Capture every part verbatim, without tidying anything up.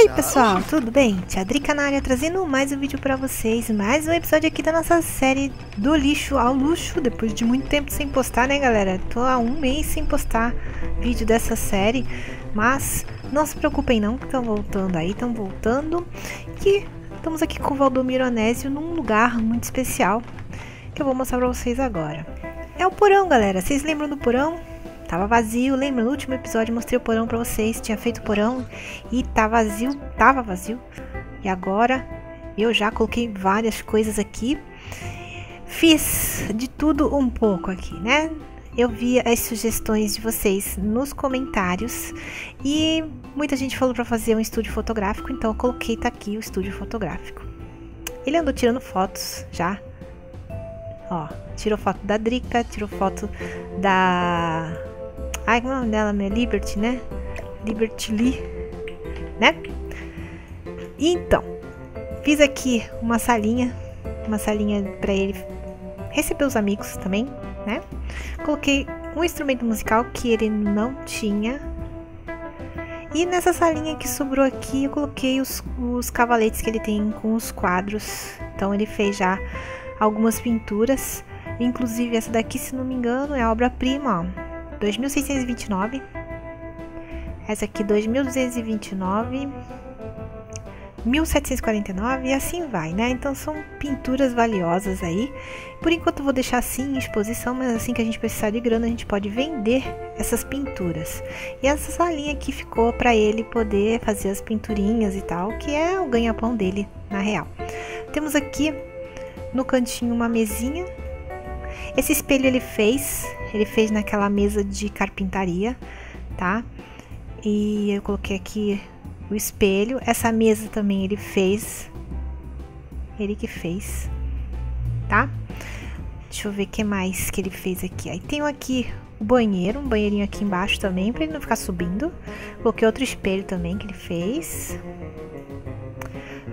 aí pessoal, tudo bem? Tia Drika na área, trazendo mais um vídeo pra vocês, mais um episódio aqui da nossa série do lixo ao luxo, depois de muito tempo sem postar, né galera? Tô há um mês sem postar vídeo dessa série, mas não se preocupem não, que estão voltando aí, estão voltando, e estamos aqui com o Valdomiro Anésio num lugar muito especial, que eu vou mostrar pra vocês agora. É o porão galera, vocês lembram do porão? Tava vazio, lembra? No último episódio mostrei o porão pra vocês, tinha feito o porão e tá vazio, tava vazio. E agora eu já coloquei várias coisas aqui, fiz de tudo um pouco aqui, né? Eu vi as sugestões de vocês nos comentários e muita gente falou pra fazer um estúdio fotográfico, então eu coloquei, tá aqui o estúdio fotográfico. Ele andou tirando fotos já, ó, tirou foto da Drika, tirou foto da... Ai, como é o nome dela? Liberty, né? Liberty Lee, né? Então, fiz aqui uma salinha, uma salinha para ele receber os amigos também, né? Coloquei um instrumento musical que ele não tinha. E nessa salinha que sobrou aqui, eu coloquei os, os cavaletes que ele tem com os quadros. Então, ele fez já algumas pinturas. Inclusive, essa daqui, se não me engano, é a obra-prima, ó. dois mil seiscentos e vinte e nove, essa aqui dois mil duzentos e vinte e nove, mil setecentos e quarenta e nove e assim vai, né? Então são pinturas valiosas aí. Por enquanto eu vou deixar assim em exposição, mas assim que a gente precisar de grana a gente pode vender essas pinturas. E essa salinha aqui ficou para ele poder fazer as pinturinhas e tal, que é o ganha-pão dele na real. Temos aqui no cantinho uma mesinha. Esse espelho ele fez, ele fez naquela mesa de carpintaria, tá? E eu coloquei aqui o espelho. Essa mesa também ele fez, ele que fez, tá? Deixa eu ver o que mais que ele fez aqui. Aí tenho aqui o banheiro, um banheirinho aqui embaixo também, pra ele não ficar subindo. Coloquei outro espelho também que ele fez.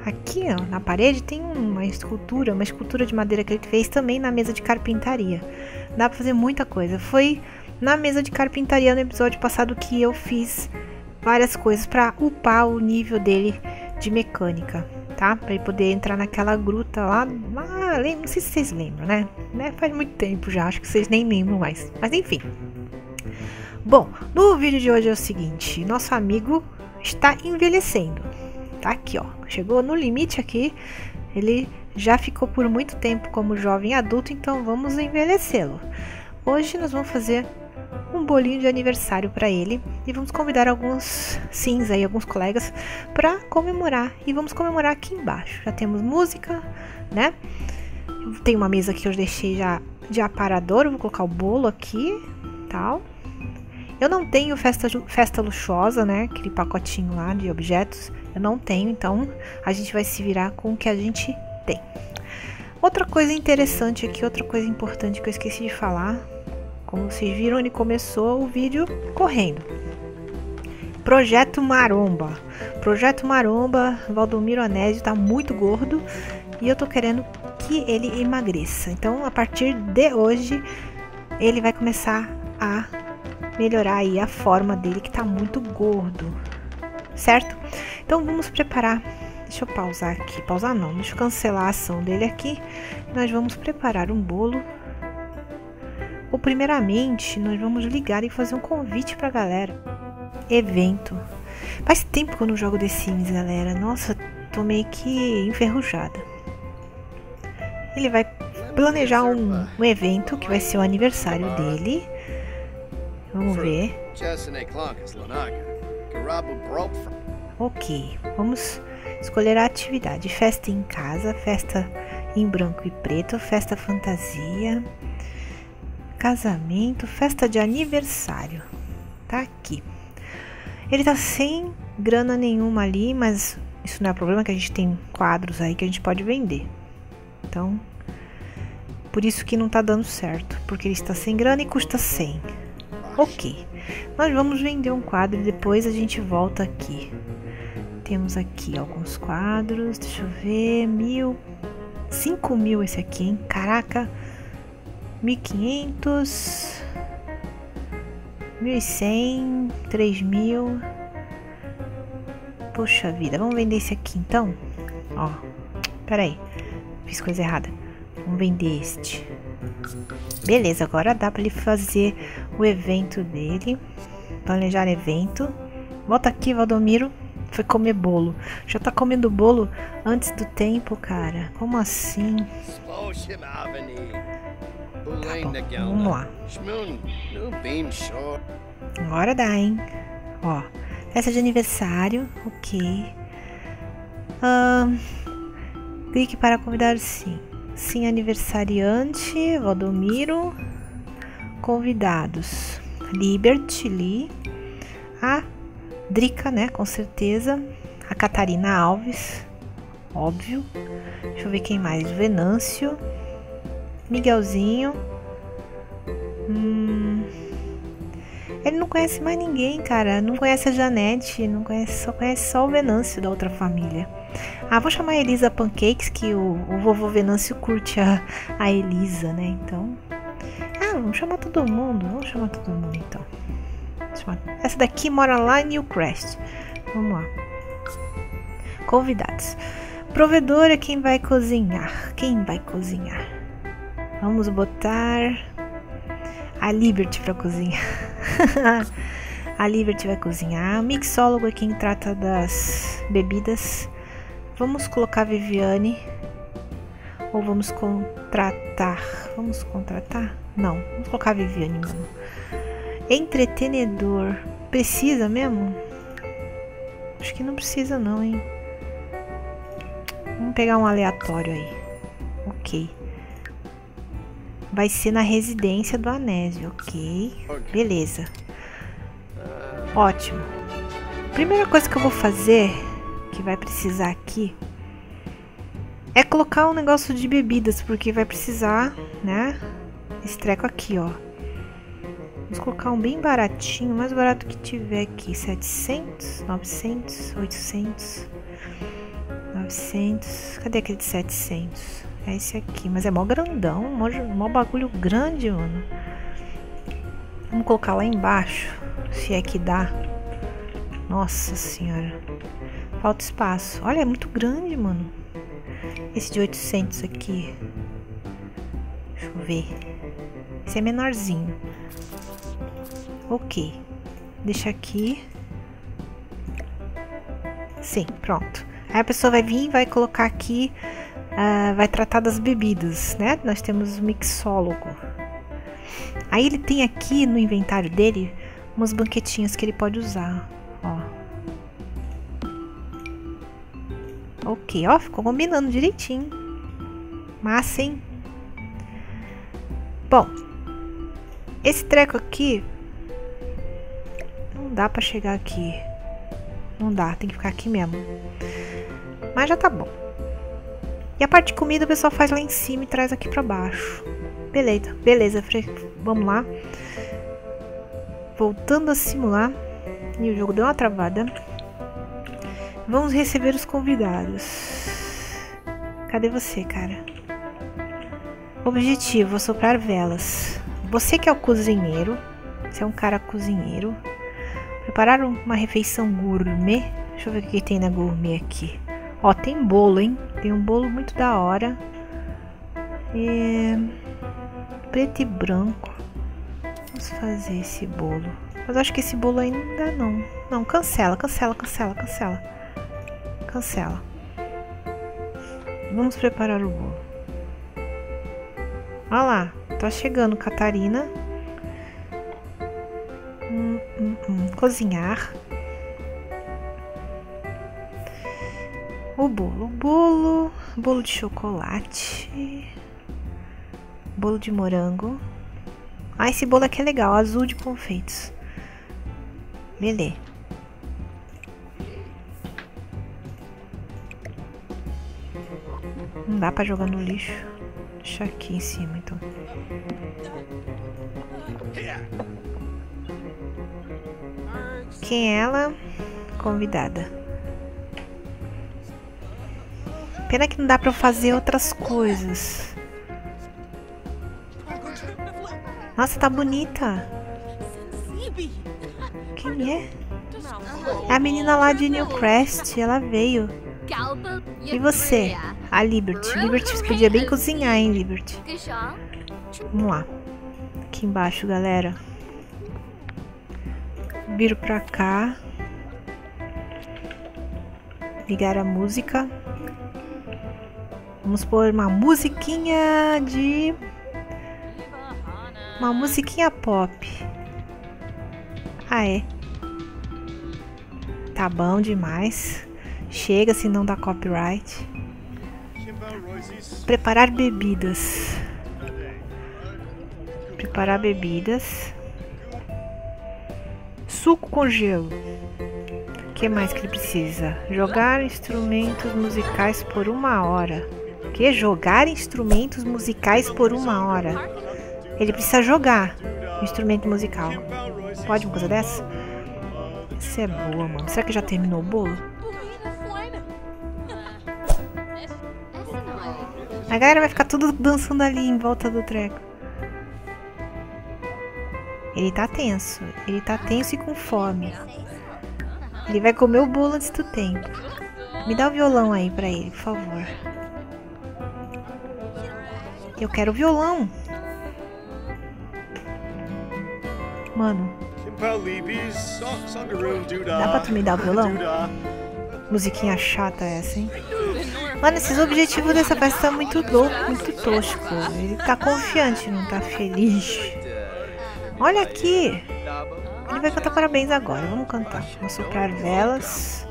Aqui, ó, na parede tem uma escultura, uma escultura de madeira que ele fez também na mesa de carpintaria. Dá pra fazer muita coisa. Foi na mesa de carpintaria no episódio passado que eu fiz várias coisas pra upar o nível dele de mecânica, tá? Pra ele poder entrar naquela gruta lá, lá não sei se vocês lembram, né? né? Faz muito tempo já, acho que vocês nem lembram mais. Mas enfim. Bom, no vídeo de hoje é o seguinte, nosso amigo está envelhecendo. Tá aqui, ó, chegou no limite aqui, ele já ficou por muito tempo como jovem adulto, então vamos envelhecê-lo. Hoje nós vamos fazer um bolinho de aniversário para ele e vamos convidar alguns sims aí, alguns colegas para comemorar, e vamos comemorar aqui embaixo. Já temos música, né? Tem uma mesa que eu deixei já de aparador, eu vou colocar o bolo aqui, tal. Eu não tenho festa, festa luxuosa, né? Aquele pacotinho lá de objetos. Eu não tenho, então a gente vai se virar com o que a gente tem. Outra coisa interessante aqui, outra coisa importante que eu esqueci de falar. Como vocês viram, ele começou o vídeo correndo. Projeto Maromba. Projeto Maromba, Valdomiro Anésio tá muito gordo e eu tô querendo que ele emagreça. Então, a partir de hoje, ele vai começar a melhorar aí a forma dele, que tá muito gordo, certo? Então vamos preparar, deixa eu pausar aqui, pausar não, deixa eu cancelar a ação dele aqui. Nós vamos preparar um bolo, ou primeiramente nós vamos ligar e fazer um convite pra galera, evento. Faz tempo que eu não jogo The Sims, galera, nossa, tô meio que enferrujada. Ele vai planejar um, um evento que vai ser o aniversário dele. Vamos ver. Ok, vamos escolher a atividade. Festa em casa, festa em branco e preto, festa fantasia, casamento, festa de aniversário. Tá aqui. Ele tá sem grana nenhuma ali, mas isso não é problema, que a gente tem quadros aí que a gente pode vender. Então, por isso que não tá dando certo, porque ele está sem grana e custa cem. Ok, nós vamos vender um quadro e depois a gente volta aqui. Temos aqui alguns quadros, deixa eu ver, mil, cinco mil esse aqui, hein? Caraca, mil e quinhentos, mil e cem, três mil, Poxa vida, vamos vender esse aqui então? Ó, peraí, fiz coisa errada. Vamos vender este. Beleza, agora dá pra ele fazer o evento dele. Planejar evento. Volta aqui, Valdomiro. Foi comer bolo. Já tá comendo bolo antes do tempo, cara. Como assim? Tá bom, vamos lá. Agora dá, hein? Ó, festa de aniversário. Ok. Um, clique para convidar sim. Sim, aniversariante, Valdomiro, convidados, Liberty Lee, a Drika, né, com certeza, a Catarina Alves, óbvio, deixa eu ver quem mais, Venâncio, Miguelzinho, hum, ele não conhece mais ninguém, cara, não conhece a Janete, não conhece, só conhece só o Venâncio da outra família. Ah, vou chamar a Elisa Pancakes, que o, o vovô Venâncio curte a, a Elisa, né, então... Ah, vamos chamar todo mundo, vamos chamar todo mundo, então. Chamar... Essa daqui mora lá em Newcrest. Vamos lá. Convidados. Provedora, quem vai cozinhar? Quem vai cozinhar? Vamos botar... A Liberty pra cozinhar. A Liberty vai cozinhar. O mixólogo é quem trata das bebidas. Vamos colocar Viviane, ou vamos contratar, vamos contratar? Não, vamos colocar Viviane mesmo. Entretenedor, precisa mesmo? Acho que não precisa não, hein? Vamos pegar um aleatório aí, ok. Vai ser na residência do Anésio, ok, beleza. Ótimo. Primeira coisa que eu vou fazer... que vai precisar aqui é colocar um negócio de bebidas, porque vai precisar, né, esse treco aqui, ó. Vamos colocar um bem baratinho, mais barato que tiver aqui, setecentos, novecentos, oitocentos, novecentos, cadê aquele de setecentos? É esse aqui, mas é mó grandão, mó, mó bagulho grande, mano. Vamos colocar lá embaixo, se é que dá. Nossa senhora, falta espaço. Olha, é muito grande, mano. Esse de oitocentos aqui. Deixa eu ver. Esse é menorzinho. Ok. Deixa aqui. Sim, pronto. Aí a pessoa vai vir e vai colocar aqui... Uh, vai tratar das bebidas, né? Nós temos o mixólogo. Aí ele tem aqui no inventário dele... umas banquetinhas que ele pode usar. Ok, ó, ficou combinando direitinho. Massa, hein? Bom, esse treco aqui não dá pra chegar aqui. Não dá, tem que ficar aqui mesmo. Mas já tá bom. E a parte de comida o pessoal faz lá em cima e traz aqui pra baixo. Beleza, beleza, vamos lá. Voltando a simular. E o jogo deu uma travada. Vamos receber os convidados. Cadê você, cara? Objetivo, assoprar velas. Você que é o cozinheiro. Você é um cara cozinheiro. Preparar uma refeição gourmet. Deixa eu ver o que tem na gourmet aqui. Ó, tem bolo, hein? Tem um bolo muito da hora. É... preto e branco. Vamos fazer esse bolo. Mas acho que esse bolo ainda não. Não, cancela, cancela, cancela, cancela. Cancela. Vamos preparar o bolo. Olha lá, tá chegando Catarina. Hum, hum, hum. Cozinhar. O bolo, o bolo, bolo de chocolate, bolo de morango. Ah, esse bolo aqui é legal, azul de confeitos. Beleza. Não dá pra jogar no lixo. Deixa aqui em cima, então. Quem é ela? Convidada. Pena que não dá pra eu fazer outras coisas. Nossa, tá bonita. Quem é? A menina lá de Newcrest, ela veio. E você? A Liberty. Liberty podia bem cozinhar, hein, Liberty? Vamos lá. Aqui embaixo, galera. Viro pra cá. Ligar a música. Vamos pôr uma musiquinha de... Uma musiquinha pop. Ah, é. Tá bom demais. Chega, se não dá copyright. Preparar bebidas. Preparar bebidas. Suco com gelo. O que mais que ele precisa? Jogar instrumentos musicais por uma hora. O que? Jogar instrumentos musicais por uma hora. Ele precisa jogar um instrumento musical. Pode uma coisa dessa? Isso é boa, mano. Será que já terminou o bolo? A galera vai ficar tudo dançando ali em volta do treco. Ele tá tenso. Ele tá tenso e com fome. Ele vai comer o bolo antes do tempo. Me dá o violão aí pra ele, por favor. Eu quero o violão. Mano, dá pra tu me dar o violão? Musiquinha chata essa, hein? Mano, esses objetivos dessa festa tá muito louco, muito tosco. Ele tá confiante, não tá feliz. Olha aqui! Ele vai cantar parabéns agora, vamos cantar. Vamos soprar velas.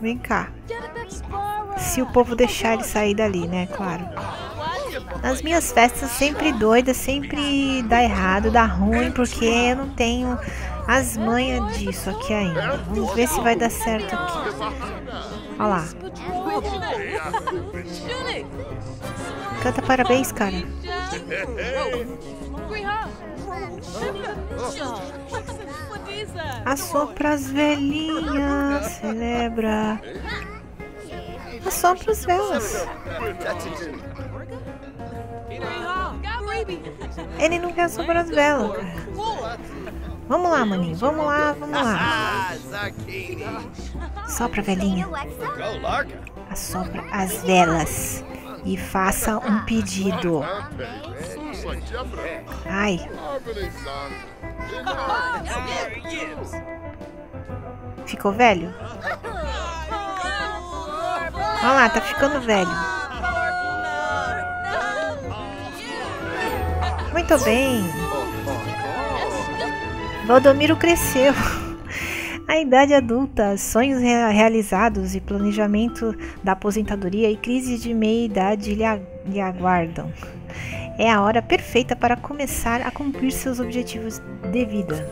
Vem cá. Se o povo deixar ele sair dali, né? Claro. Nas minhas festas sempre doida, sempre dá errado, dá ruim, porque eu não tenho as manhas disso aqui ainda. Vamos ver se vai dar certo aqui. Olha lá. Canta parabéns, cara. Assopra as velhinhas, celebra. Assopra as velas. Ele não quer assoprar as velas, cara. Vamos lá, maninho. Vamos lá, vamos lá. Sopra, velhinha. Assopra as velas. E faça um pedido. Ai. Ficou velho? Olha lá, tá ficando velho. Muito bem. Valdomiro cresceu. A idade adulta, sonhos realizados e planejamento da aposentadoria e crise de meia-idade lhe aguardam. É a hora perfeita para começar a cumprir seus objetivos de vida.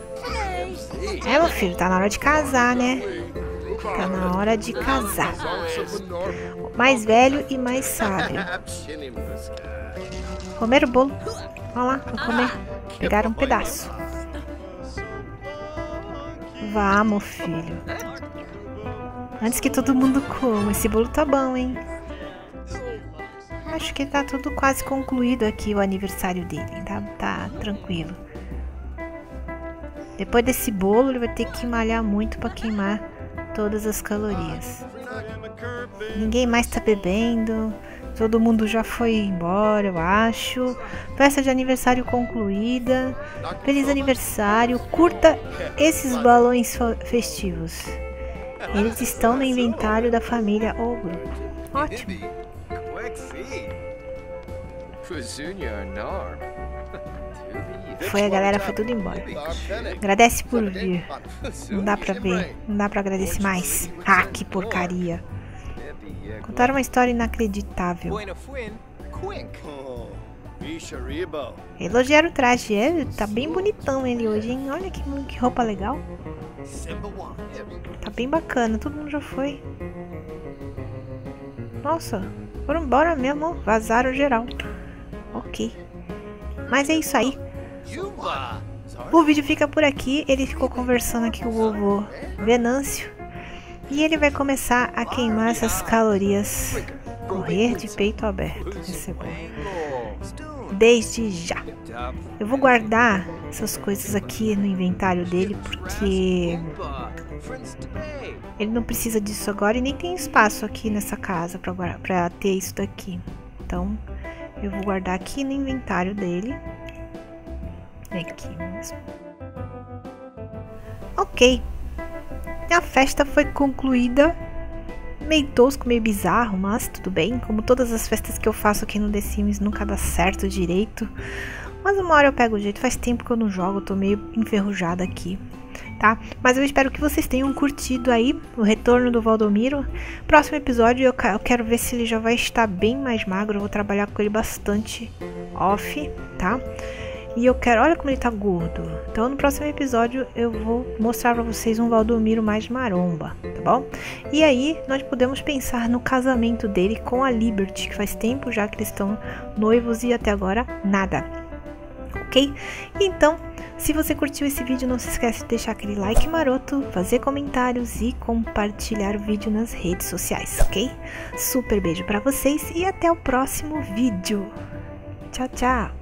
É, meu filho, tá na hora de casar, né? Tá na hora de casar. Mais velho e mais sábio. Comer o bolo. Olha lá, vou comer. Pegaram um pedaço. Vá, meu filho. Antes que todo mundo coma. Esse bolo tá bom, hein? Acho que tá tudo quase concluído aqui o aniversário dele. Tá, tá tranquilo. Depois desse bolo, ele vai ter que malhar muito pra queimar todas as calorias. Ninguém mais tá bebendo. Todo mundo já foi embora, eu acho. Festa de aniversário concluída. Feliz aniversário. Curta esses balões festivos. Eles estão no inventário da família ou grupo. Ótimo. Foi, a galera foi tudo embora. Agradece por vir. Não dá pra ver. Não dá pra agradecer mais. Ah, que porcaria. Contaram uma história inacreditável. Elogiaram o traje. É, tá bem bonitão ele hoje, hein? Olha que, que roupa legal. Tá bem bacana. Todo mundo já foi. Nossa, foram embora mesmo. Vazaram geral. Ok. Mas é isso aí. O vídeo fica por aqui. Ele ficou conversando aqui com o vovô Venâncio. E ele vai começar a queimar essas calorias Morrer de peito aberto. Isso é bom. Desde já. Eu vou guardar essas coisas aqui no inventário dele, porque ele não precisa disso agora e nem tem espaço aqui nessa casa pra, pra ter isso daqui. Então, eu vou guardar aqui no inventário dele. É aqui mesmo. Ok. A festa foi concluída. Meio tosco, meio bizarro, mas tudo bem. Como todas as festas que eu faço aqui no The Sims nunca dá certo direito. Mas uma hora eu pego o jeito. Faz tempo que eu não jogo, eu tô meio enferrujada aqui. Tá? Mas eu espero que vocês tenham curtido aí o retorno do Valdomiro. Próximo episódio eu quero ver se ele já vai estar bem mais magro. Eu vou trabalhar com ele bastante off, tá? E eu quero... Olha como ele tá gordo. Então no próximo episódio eu vou mostrar pra vocês um Valdomiro mais maromba, tá bom? E aí nós podemos pensar no casamento dele com a Liberty, que faz tempo já que eles estão noivos e até agora nada. Ok? Então, se você curtiu esse vídeo, não se esquece de deixar aquele like maroto, fazer comentários e compartilhar o vídeo nas redes sociais, ok? Super beijo pra vocês e até o próximo vídeo. Tchau, tchau!